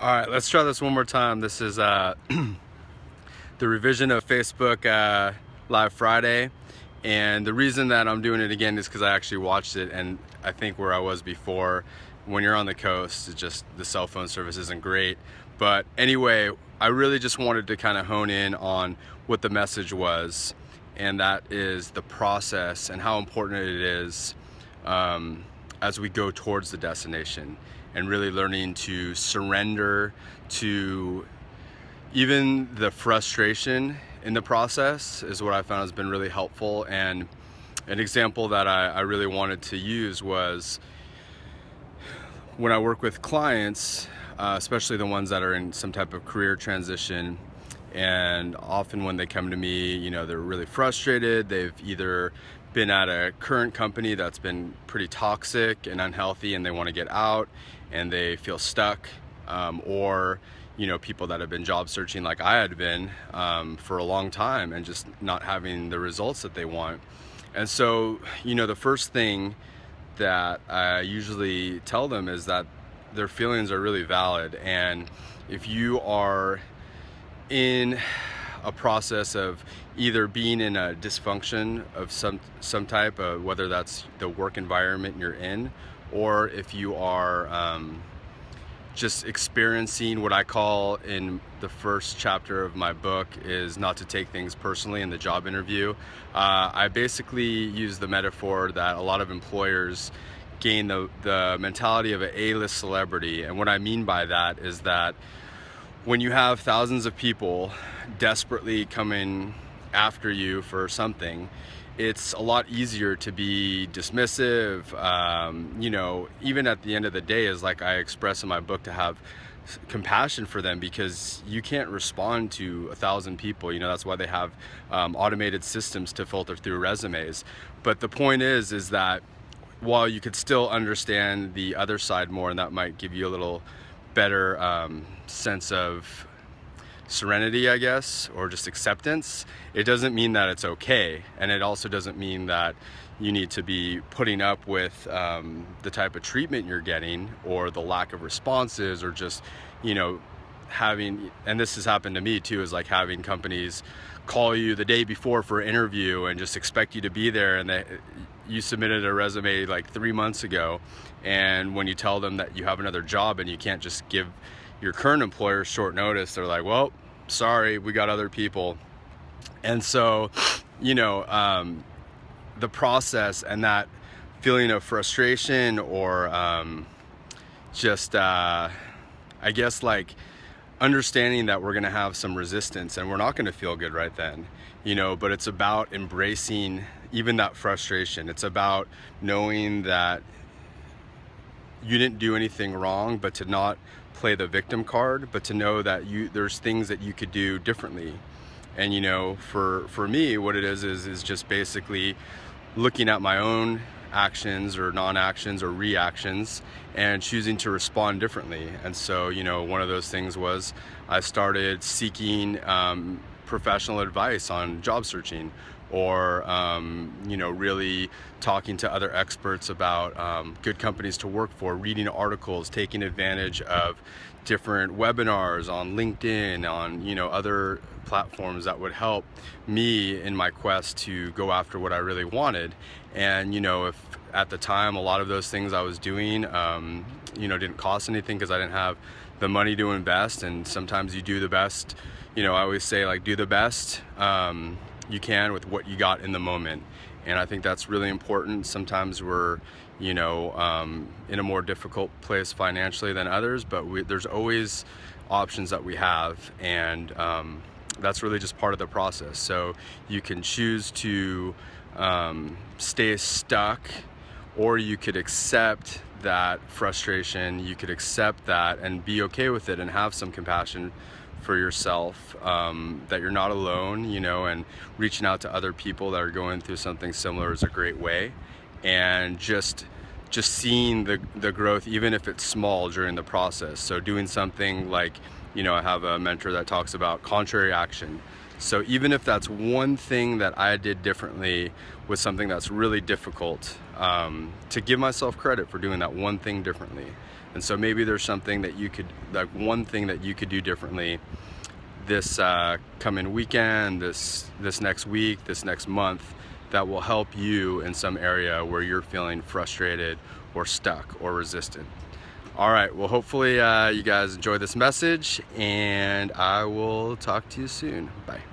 All right, let's try this one more time. This is the revision of Facebook Live Friday. And the reason that I'm doing it again is because I actually watched it, and I think where I was before, when you're on the coast, it's just the cell phone service isn't great. But anyway, I really just wanted to kind of hone in on what the message was, and that is the process and how important it is as we go towards the destination, and really learning to surrender to even the frustration in the process is what I found has been really helpful. And an example that I really wanted to use was when I work with clients, especially the ones that are in some type of career transition, and often when they come to me, you know, they're really frustrated. They've either been at a current company that's been pretty toxic and unhealthy, and they want to get out and they feel stuck, or, you know, people that have been job searching like I had been for a long time and just not having the results that they want. And so, you know, the first thing that I usually tell them is that their feelings are really valid. And if you are in a process of either being in a dysfunction of some type, whether that's the work environment you're in, or if you are just experiencing what I call in the first chapter of my book is not to take things personally in the job interview. I basically use the metaphor that a lot of employers gain the mentality of an A-list celebrity. And what I mean by that is that when you have thousands of people desperately coming after you for something, it's a lot easier to be dismissive. You know, even at the end of the day, is like I express in my book, to have compassion for them, because you can't respond to 1,000 people. You know, that's why they have automated systems to filter through resumes. But the point is that while you could still understand the other side more, and that might give you a little better sense of serenity, I guess, or just acceptance, it doesn't mean that it's okay. And it also doesn't mean that you need to be putting up with the type of treatment you're getting, or the lack of responses, or just, you know, having, and this has happened to me too, is like having companies call you the day before for an interview and just expect you to be there, and that you submitted a resume like 3 months ago, and when you tell them that you have another job and you can't just give your current employer short notice, they're like, well, sorry, we got other people. And so, you know, the process and that feeling of frustration, or I guess, like, understanding that we're gonna have some resistance and we're not gonna feel good right then, you know, but it's about embracing even that frustration. It's about knowing that you didn't do anything wrong, but to not play the victim card, but to know that there's things that you could do differently. And, you know, for me, what it is just basically looking at my own actions or non-actions or reactions and choosing to respond differently. And so, you know, one of those things was I started seeking professional advice on job searching, or you know, really talking to other experts about good companies to work for, reading articles, taking advantage of different webinars on LinkedIn, on, you know, other platforms that would help me in my quest to go after what I really wanted. And, you know, if at the time a lot of those things I was doing you know, didn't cost anything because I didn't have the money to invest, and sometimes you do the best, you know, I always say, like, do the best you can with what you got in the moment. And I think that's really important. Sometimes we're, you know, in a more difficult place financially than others, but there's always options that we have, and that's really just part of the process. So you can choose to stay stuck, or you could accept that frustration, you could accept that and be okay with it, and have some compassion for yourself, that you're not alone, you know, and reaching out to other people that are going through something similar is a great way. And just seeing the growth, even if it's small, during the process. So doing something like, you know, I have a mentor that talks about contrary action. So even if that's one thing that I did differently with something that's really difficult, to give myself credit for doing that one thing differently. And so maybe there's something that you could, like one thing that you could do differently this coming weekend, this next week, this next month, that will help you in some area where you're feeling frustrated or stuck or resistant. All right, well, hopefully you guys enjoy this message, and I will talk to you soon. Bye.